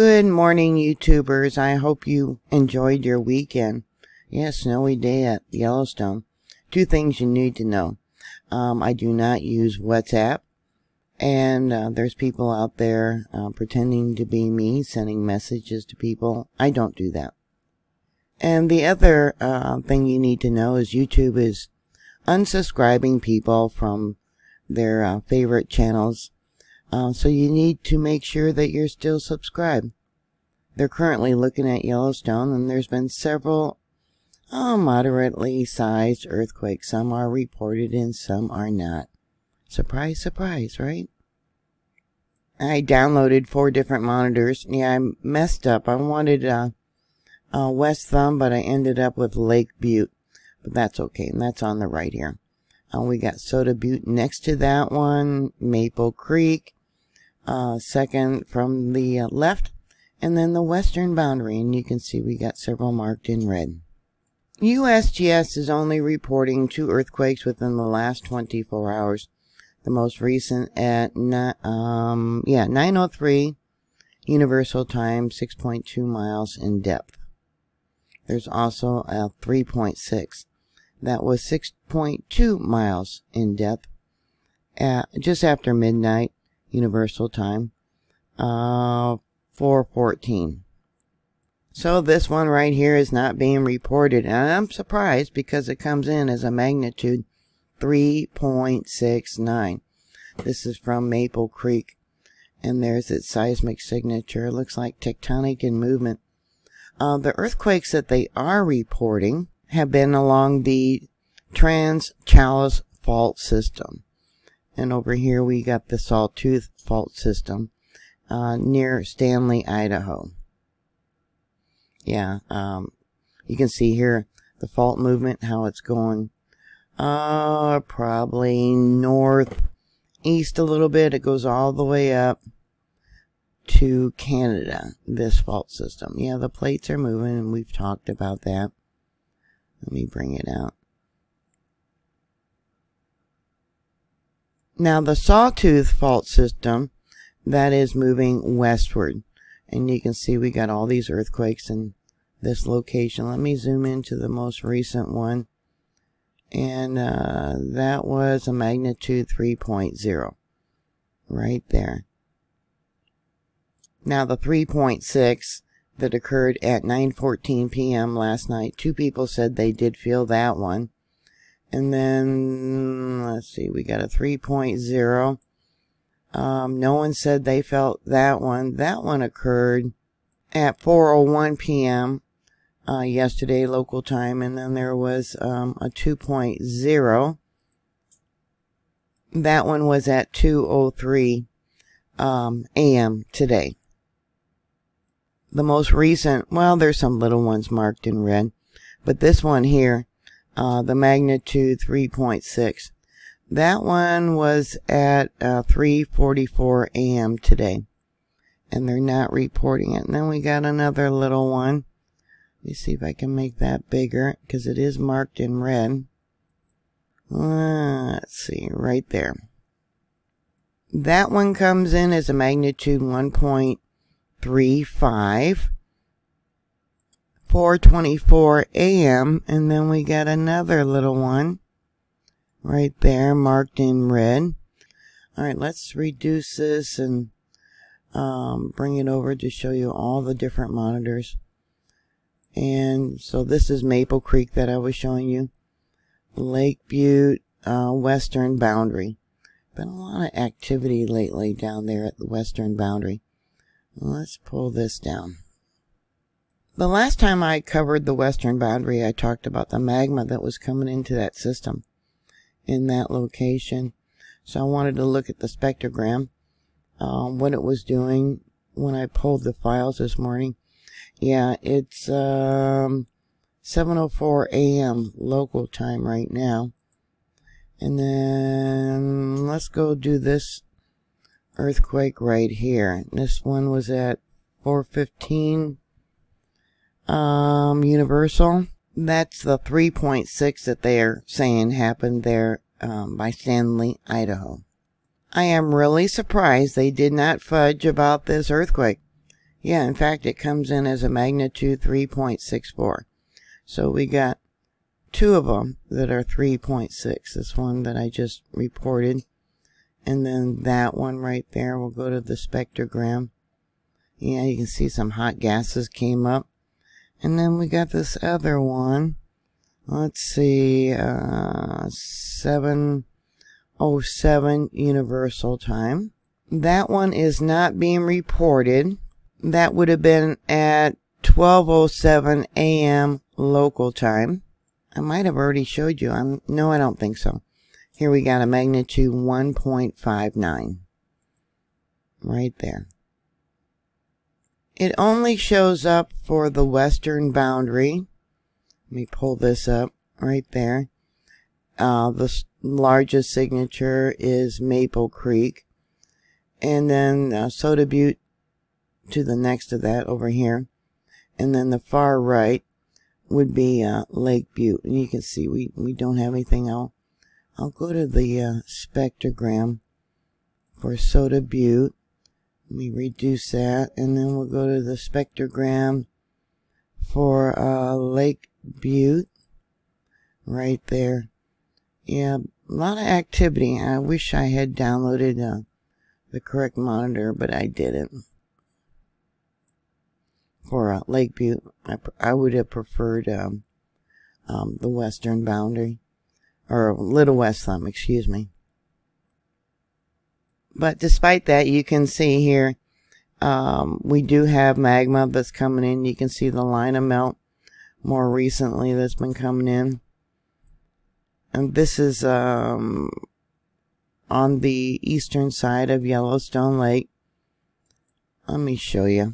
Good morning, YouTubers. I hope you enjoyed your weekend. Yeah, snowy day at Yellowstone. Two things you need to know. I do not use WhatsApp. And there's people out there pretending to be me, sending messages to people. I don't do that. And the other thing you need to know is YouTube is unsubscribing people from their favorite channels. So you need to make sure that you're still subscribed. They're currently looking at Yellowstone, and there's been several moderately sized earthquakes. Some are reported and some are not. Surprise, surprise, right? I downloaded 4 different monitors. Yeah, I messed up. I wanted West Thumb, but I ended up with Lake Butte. But that's okay, and that's on the right here. We got Soda Butte next to that one, Maple Creek, second from the left, and then the western boundary, and you can see we got several marked in red. USGS is only reporting 2 earthquakes within the last 24 hours. The most recent at 9:03 Universal Time, 6.2 miles in depth. There's also a 3.6. That was 6.2 miles in depth at just after midnight Universal Time, 4:14. So this one right here is not being reported, and I'm surprised because it comes in as a magnitude 3.69. This is from Maple Creek, and there's its seismic signature. It looks like tectonic in movement. The earthquakes that they are reporting have been along the trans chalice fault system, and over here we got the Sawtooth fault system near Stanley, Idaho. Yeah, you can see here the fault movement, how it's going probably northeast a little bit. It goes all the way up to Canada, this fault system. Yeah, the plates are moving, and we've talked about that. Let me bring it out. Now the Sawtooth fault system, that is moving westward. And you can see we got all these earthquakes in this location. Let me zoom into the most recent one. And that was a magnitude 3.0. Right there. Now the 3.6 that occurred at 9:14 p.m. last night. 2 people said they did feel that one. And then, let's see, we got a 3.0. No one said they felt that one. That one occurred at 4:01 p.m. Yesterday local time. And then there was a 2.0. That one was at 2:03 a.m. today. The most recent, well, there's some little ones marked in red, but this one here, the magnitude 3.6, that one was at 3:44 a.m. today, and they're not reporting it. And then we got another little one. Let me see if I can make that bigger, because it is marked in red. Let's see, right there. That one comes in as a magnitude 1.35, 4:24 a.m. And then we got another little one right there marked in red. All right, let's reduce this and bring it over to show you all the different monitors. And so this is Maple Creek that I was showing you, Lake Butte, western boundary. Been a lot of activity lately down there at the western boundary. Let's pull this down. The last time I covered the western boundary, I talked about the magma that was coming into that system in that location. So I wanted to look at the spectrogram, what it was doing when I pulled the files this morning. Yeah, it's 7:04 a.m. local time right now. And then let's go do this earthquake right here. This one was at 4:15 Universal. That's the 3.6 that they are saying happened there by Stanley, Idaho. I am really surprised they did not fudge about this earthquake. Yeah, in fact, it comes in as a magnitude 3.64. So we got two of them that are 3.6. This one that I just reported. And then that one right there. We'll go to the spectrogram. Yeah, you can see some hot gases came up. And then we got this other one. Let's see, 7:07 Universal Time. That one is not being reported. That would have been at 12:07 a.m. local time. I might have already showed you. No, I don't think so. Here we got a magnitude 1.59. Right there. It only shows up for the western boundary. Let me pull this up right there. The largest signature is Maple Creek. And then Soda Butte to the next to that over here. And then the far right would be Lake Butte. And you can see we don't have anything else. I'll go to the spectrogram for Soda Butte. Let me reduce that, and then we'll go to the spectrogram for Lake Butte right there. Yeah, a lot of activity. I wish I had downloaded the correct monitor, but I didn't. For Lake Butte, I would have preferred the western boundary, or Little West Thumb, excuse me. But despite that, you can see here, we do have magma that's coming in. You can see the line of melt more recently that's been coming in. And this is on the eastern side of Yellowstone Lake. Let me show you.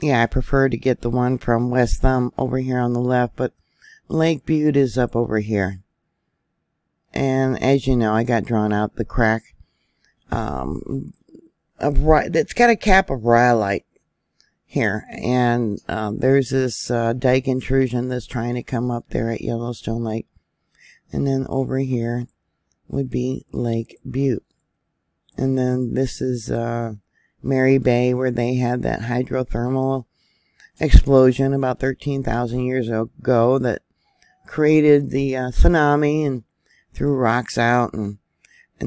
Yeah, I prefer to get the one from West Thumb over here on the left, but Lake Butte is up over here. And as you know, I got drawn out the crack. It's got a cap of rhyolite here, and there's this dike intrusion that's trying to come up there at Yellowstone Lake, and then over here would be Lake Butte, and then this is Mary Bay, where they had that hydrothermal explosion about 13,000 years ago that created the tsunami and threw rocks out. And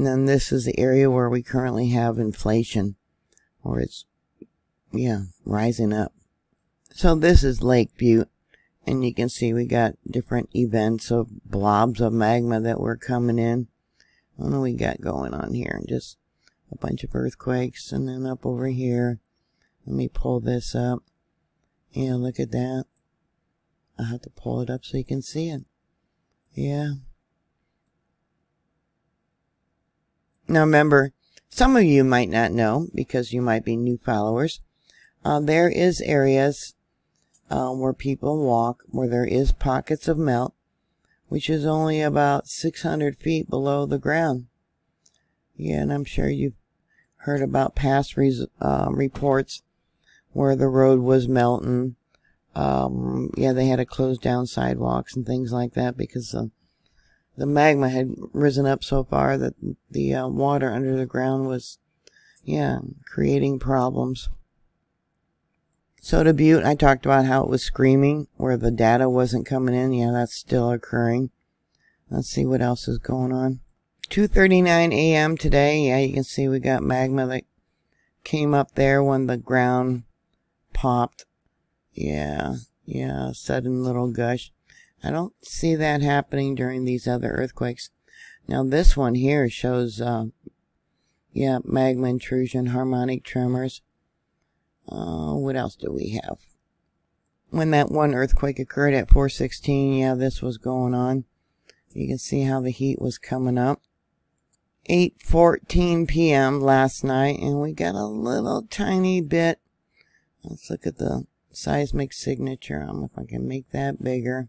then this is the area where we currently have inflation, or it's, yeah, rising up. So this is Lake Butte, and you can see we got different events of blobs of magma that were coming in. What do we got going on here? Just a bunch of earthquakes, and then up over here. Let me pull this up. Yeah, look at that. I have to pull it up so you can see it. Yeah. Now remember, some of you might not know because you might be new followers. There is areas where people walk where there is pockets of melt, which is only about 600 feet below the ground. Yeah, and I'm sure you've heard about past reports where the road was melting. Yeah, they had to close down sidewalks and things like that because of the magma had risen up so far that the water under the ground was, yeah, creating problems. Soda Butte, I talked about how it was screaming, where the data wasn't coming in. Yeah, that's still occurring. Let's see what else is going on. 2:39 a.m. today. Yeah, you can see we got magma that came up there when the ground popped. Yeah, sudden little gush. I don't see that happening during these other earthquakes. Now this one here shows, yeah, magma intrusion, harmonic tremors. What else do we have? When that one earthquake occurred at 4:16, yeah, this was going on. You can see how the heat was coming up. 8:14 p.m. last night, and we got a little tiny bit. Let's look at the seismic signature. I don't know if I can make that bigger.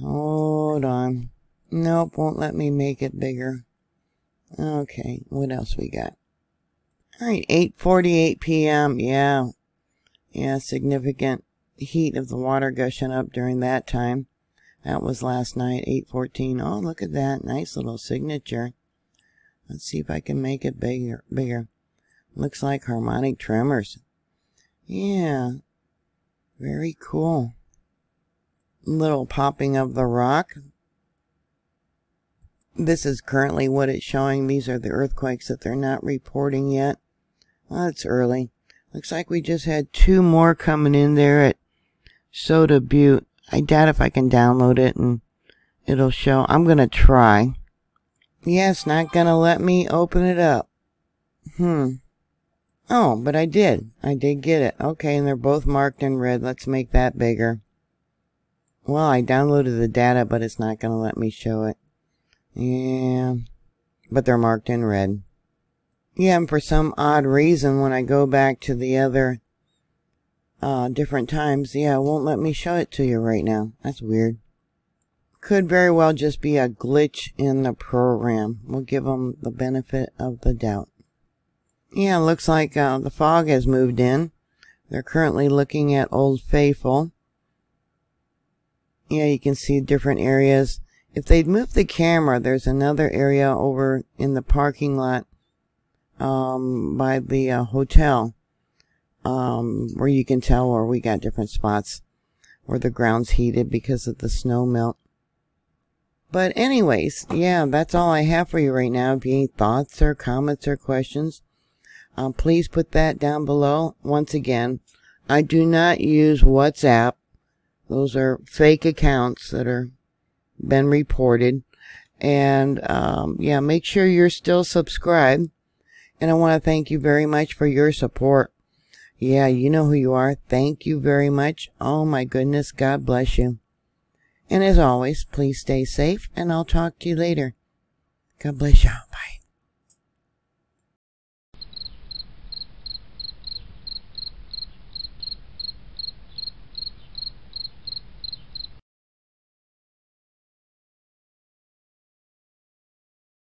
Hold on. Nope, won't let me make it bigger. Okay, what else we got? All right, 8:48 p.m. Yeah, significant heat of the water gushing up during that time. That was last night, 8:14. Oh, look at that nice little signature. Let's see if I can make it bigger. Looks like harmonic tremors. Yeah, very cool. Little popping of the rock. This is currently what it's showing. These are the earthquakes that they're not reporting yet. Well, it's early. Looks like we just had 2 more coming in there at Soda Butte. I doubt if I can download it and it'll show. I'm going to try. Yeah, it's not going to let me open it up. Oh, but I did. I did get it. Okay, and they're both marked in red. Let's make that bigger. Well, I downloaded the data, but it's not going to let me show it. Yeah, but they're marked in red. Yeah, and for some odd reason, when I go back to the other different times, yeah, it won't let me show it to you right now. That's weird. Could very well just be a glitch in the program. We'll give them the benefit of the doubt. Yeah, looks like the fog has moved in. They're currently looking at Old Faithful. Yeah, you can see different areas. If they'd moved the camera, there's another area over in the parking lot by the hotel where you can tell where we got different spots where the ground's heated because of the snow melt. But anyways, yeah, that's all I have for you right now. If you have any thoughts or comments or questions, please put that down below. Once again, I do not use WhatsApp. Those are fake accounts that are been reported. And yeah, make sure you're still subscribed. And I want to thank you very much for your support. Yeah, you know who you are. Thank you very much. Oh my goodness, God bless you. And as always, please stay safe, and I'll talk to you later. God bless y'all. Bye.